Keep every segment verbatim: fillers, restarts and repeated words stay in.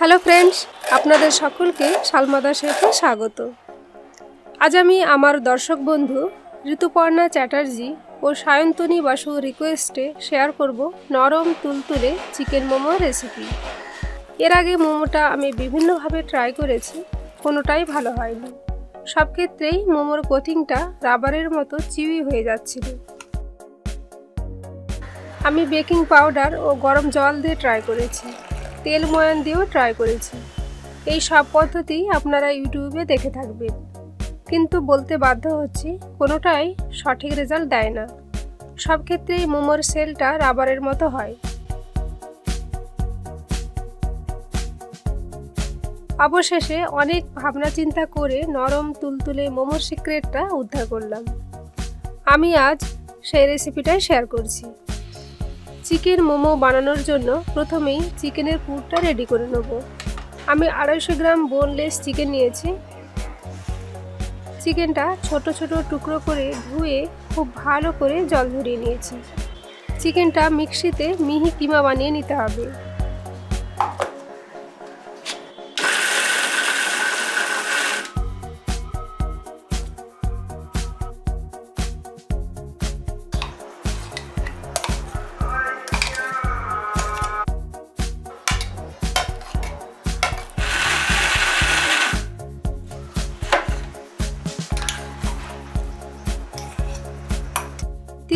Hello friends आपनादेर सकलके सालमादा शेफे स्वागत। आज आमी आमार दर्शक बंधु ऋतुपर्णा चैटार्जी और सायंतनी बासु रिक्वेस्टे शेयर करब नरम तुलतुले चिकेन मोमो रेसिपि। एर आगे मोमोटा आमी विभिन्न भावे ट्राई करेছি, कोনোটাই ভালো হয়নি। সব ক্ষেত্রেই মোমোর কোটিংটা রাবারের মতো চিউই হয়ে যাচ্ছিল। আমি বেকিং পাউডার ও গরম জল দিয়ে ট্রাই করেছি, तेल मयान दिए ट्राई करेছি। सब पद्धति अपनारा यूट्यूबे देखे थाकबेन, किन्तु बोलते बाध्य होच्छी कोनोटाई सठिक रेजाल्ट देय ना। सब क्षेत्रेई मोमोर सेलटा राबारेर मतो हय। अवशेषे अनेक भावना चिंता करे नरम तुलतुले मोमोर सिक्रेटटा उद्धार करलाम। आमी आज सेई रेसिपिटाई शेयर करছি। चिकेन मोमो बनानोर जोन्नो प्रथमेई चिकेनेर पुरटा रेडी करे नेब। आमी आढ़ाईशो ग्राम बोनलेस चिकेन नियेছি। चिकेनटा छोटो छोटो टुकरो करे धुए खूब भालो करे जल झरिए नियेছি। चिकेनटा मिक्सिते मिहि किमा बानिये निते होबे।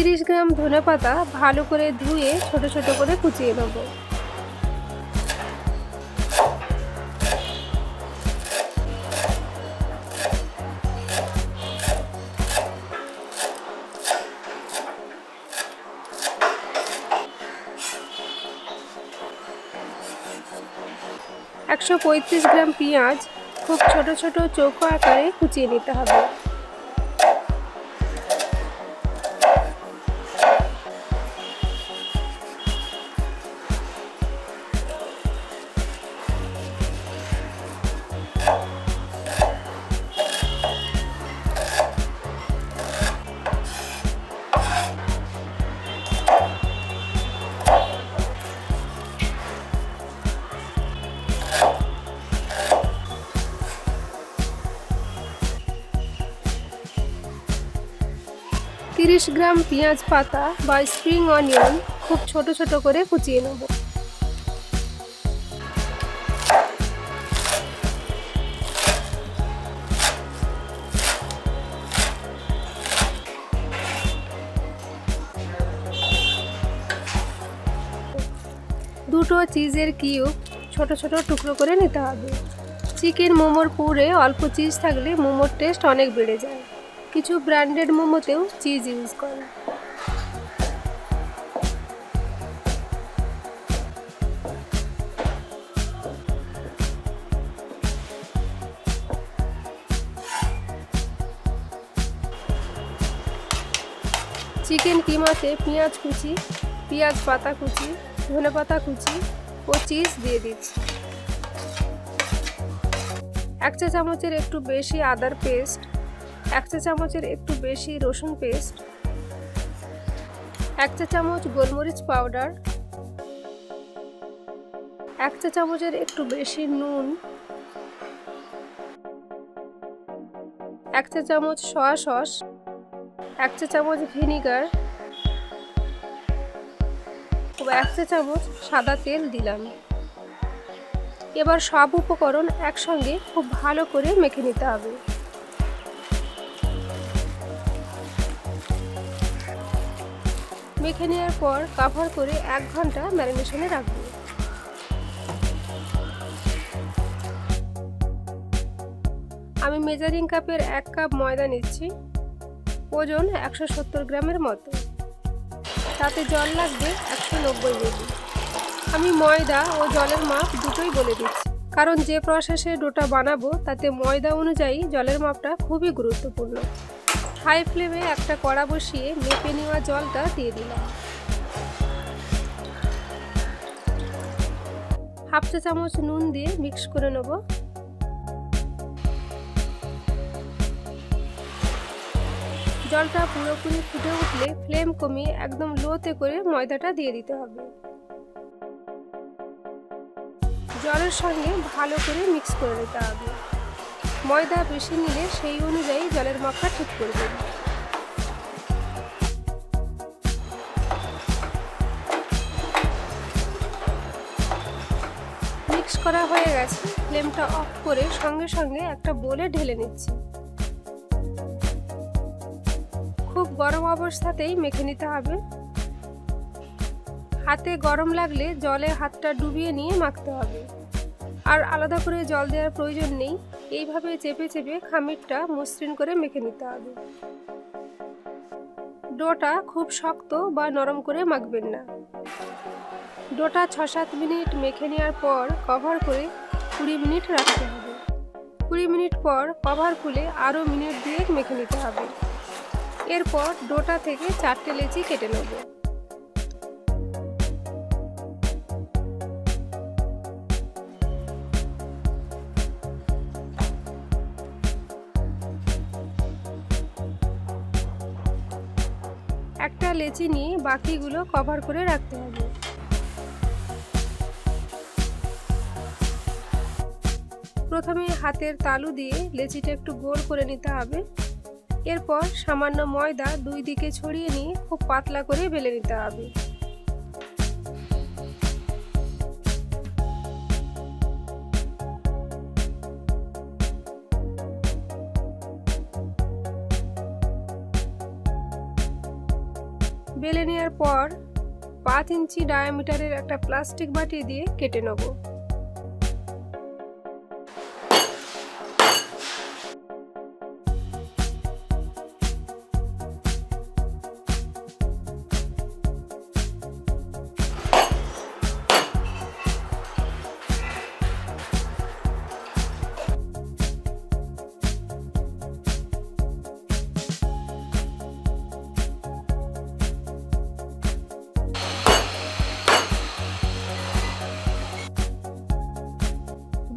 तीस ग्राम धने पाता भालो करे धुए छोटो छोटो करे कुचिए नेब। एक सौ पैंतीस ग्राम पिंयाज खूब छोटो छोटो चौको आकारे कुचिए निते होबे। तीस ग्राम पिंयाज पाता बा स्प्रिंग अनियन खूब छोटो छोटो करे कुचिए नेब। दुटो चीजेर किউব छोटो छोटो टुकरो करे निते होबे। चिकेन मोमोर पुरे अल्प चीज थाकले मोमोर टेस्ट अनेक बेड़े जाय। किछु ब्रांडेड मोमोते चीज यूज करें। चिकेन कीमाते पिंयाज कुचि, पिंयाज पाता कुचि, धने पाता कुचि और चीज दिए दीची। एक चा चामचेर एकटू बेशी आदार पेस्ट, एक चा चामचर एकटू बेशी रसुन पेस्ट, एक चा चामच गोलमरिच पाउडार, एक चा चामचर एकटू बेशी नून, एक चा चामच सोया सस, एक चा चामच ভিনিগার ও एक चा चामच সাদা তেল দিলাম। এবার সব উপকরণ একসঙ্গে খুব ভালো করে মেখে নিতে হবে। मेखे नेওয়ার পর कवर করে एक घंटा मैरिनेशने রাখব। আমি मेजारिंग कपर एक कप ময়দা নিচ্ছি, ওজন एक सौ सत्तर গ্রামের মতো। তাতে জল লাগবে एक सौ नब्बे মিলি। আমি ময়দা ও জলের মাপ দুটোই বলে দিচ্ছি, কারণ যে প্রসেসে ডোটা বানাবো তাতে ময়দা অনুযায়ী জলের মাপটা খুবই গুরুত্বপূর্ণ। हाई फ्लेमे एक कड़ा बसिए मेपे नेওয়া जलटा दिए दिलाम। हाफ चा चामच नून दिए मिक्स करे नेब। जलटा पुरोपुरि फुटे उठले फ्लेम कमिए एकदम लोते करे मयदाटा दिए दिते होबे। জলের সঙ্গে ভালো করে মিক্স করে নিতে হবে। ময়দা বেশি নিলে সেই অনুযায়ী জলের মাত্রা ঠিক করবেন। মিক্স করা হয়ে গেছে, ফ্লেমটা অফ করে সঙ্গে সঙ্গে একটা বোলে ঢেলে নিচ্ছি। খুব গরম অবস্থাতেই মেখে নিতে হবে। হাতে গরম লাগলে জলে হাতটা ডুবিয়ে নিয়ে মাখতে হবে, আর আলাদা করে জল দেওয়ার প্রয়োজন নেই। এইভাবে চেপে চেপে খামিরটা মসৃণ করে মেখে নিতে হবে। ডোটা খুব শক্ত বা নরম করে মাখবেন না। ডোটা ছ সাত মিনিট মেখে নেওয়ার পর কভার করে কুড়ি মিনিট রাখতে হবে। কুড়ি মিনিট পর কভার খুলে আরও মিনিট দিয়ে মেখে নিতে হবে। এরপর ডোটা থেকে চারটে লেচি কেটে নেব। একটা লেচি নিয়ে বাকিগুলো কভার করে রাখতে হবে। প্রথমে হাতের তালু দিয়ে লেচিটা একটু গোল করে নিতে হবে। এরপর সামান্য ময়দা দুই দিকে ছড়িয়ে নিয়ে খুব পাতলা করে বেলে নিতে হবে। বেলে নেওয়ার পর পাঁচ ইঞ্চি ডায়ামিটারের একটা প্লাস্টিক বাটি দিয়ে কেটে নেব।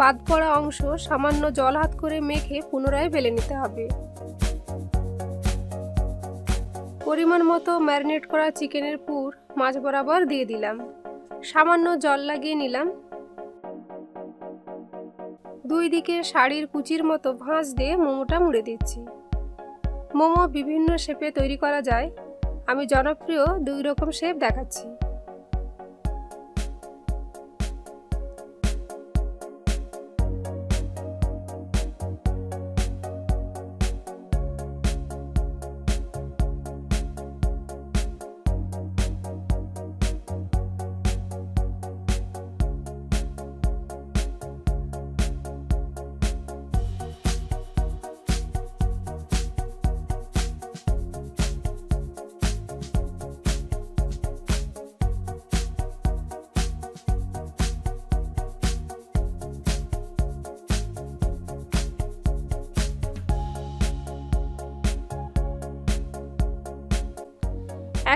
বাদ পড়া অংশ সামান্য জল হাত করে মেখে পুনরায় বেলে নিতে হবে। পরিমাণ মতো ম্যারিনেট করা চিকেনের পুর মাছ বরাবর দিয়ে দিলাম। সামান্য জল লাগিয়ে নিলাম। দুই দিকে শাড়ির কুচির মতো ভাঁজ দিয়ে মোমোটা মুড়ে দিচ্ছি। মোমো বিভিন্ন শেপে তৈরি করা যায়। আমি জনপ্রিয় দুই রকম শেপ দেখাচ্ছি।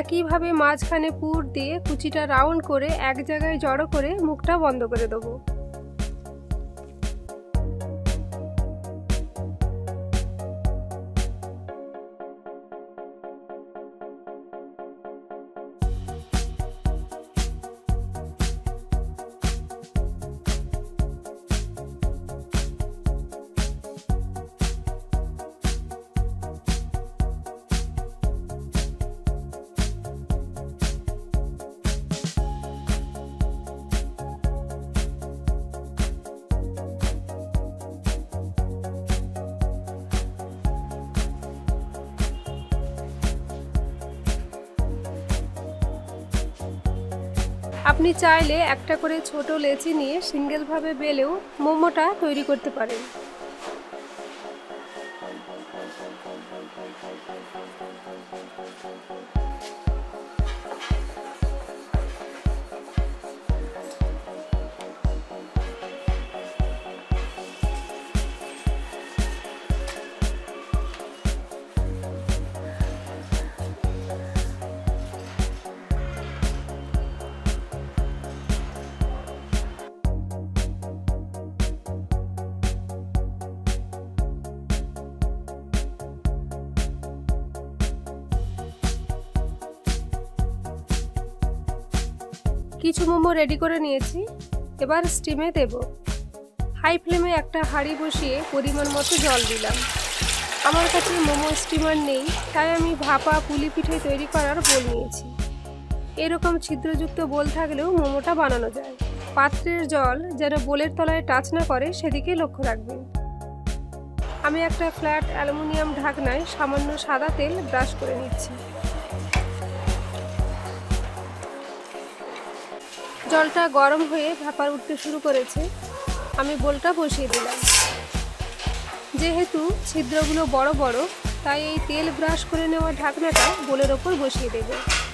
একইভাবে মাঝখানে পুর দিয়ে কুচিটা রাউন্ড করে এক জায়গায় জড়ো করে মুখটা বন্ধ করে দেব। আপনি চাইলে একটা করে ছোট লেচি নিয়ে সিঙ্গেলভাবে বেলেও মোমোটা তৈরি করতে পারেন। কিছু মোমো রেডি করে নিয়েছি। एबार स्टीमे देब। हाई फ्लेमे एक हाड़ी बसिए परिमाण मतो जल दिलाम। आमार काछे मोमो स्टीमार नेई ताई आमी भापा पुली पिठे तैरी करार बोल नियेछि। एरकम छिद्रयुक्त बोल थाकलेओ मोमोटा बानानो जाय। पात्रेर जल जेन बोलेर तलाय टाच ना करे सेदिके लक्ष्य राखबेन। आमी एकटा फ्लैट अ্যালুমিनियम ढाकनाय सामान्य सादा तेल ब्राश करे निच्छि। जलटा गरम हुए भापार उठते शुरू करेছে। आमी बोलटा बसिए दिलाम। जेहेतु छिद्रगुलो बड़ो बड़ो ताई एई तेल ब्राश करे नेওয়া ढाकनाटा बोलेर ओपर बसिए देब।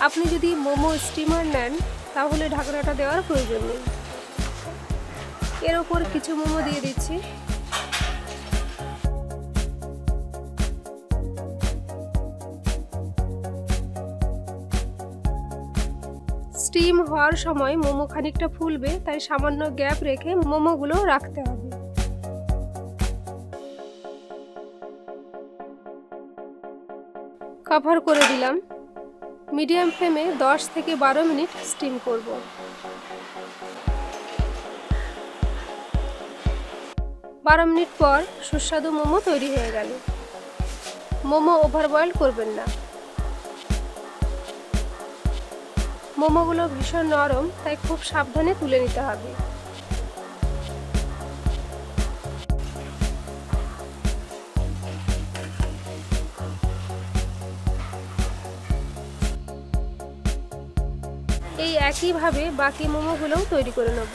आपनि जदि मोमो स्टीमार नेন ताहले ढाकनाटा देওয়ার प्रयोजन नेই। एर ओपर किछु मोमो दिए दिচ্ছি। स्टीम होवार समय मोमो खानिकटा फुलबे ताई सामान्य गैप रेखे मोमोगुलो राखते होबे। कभार करे दिलाम। मीडियम फ्लेमे दस थेके बारो मिनट स्टीम करब। बारो मिनट पर सुस्वादु मोमो तैरी हये गेल। मोमो ओभारबয়েল करबेन ना। मोमोगुलो भीषण नरम ताई खूब सावधाने तुले निते होबे। एई एकई भावे बाकी मोमोगुलोও तैरी करे नेब।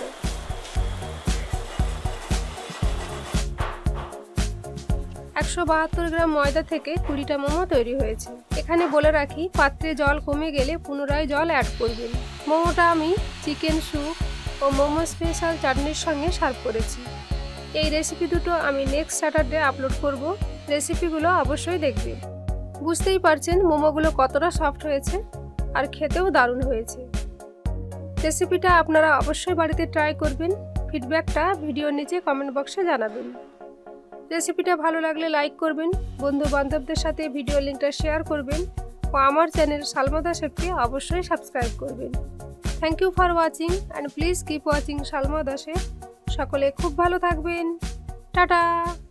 एक सौ बहत्तर ग्राम मयदा थेके बीसटा मोमो तैरी हয়েছে। एखाने बोले राखी पात्रे जल कमे गेले पुनराय जल ऐड करबेन। मोमोटा आमी चिकेन सूप और मोमो स्पेशल चाटनिर संगे सार्व करेছি। এই रेसिपि দুটো আমি नेक्स्ट सैटरडे আপলোড করব। রেসিপিগুলো অবশ্যই দেখবেন। বুঝতেই পারছেন মোমোগুলো কতটা সফট হয়েছে আর খেতেও দারুণ হয়েছে। রেসিপিটা আপনারা অবশ্যই বাড়িতে ট্রাই করবেন। ফিডব্যাকটা ভিডিওর নিচে কমেন্ট বক্সে জানাবেন। रेसिपिटा भालो लागले लाइक करबें, बंधु बान्धवदेर साथे भिडियो लिंकटा शेयर करबें और आमार चैनल शालमा दा शेफके अवश्य सबस्क्राइब करबें। Thank you for watching and please keep watching Shalma दा शेफ। सकले खूब भालो थाकबें। टाटा।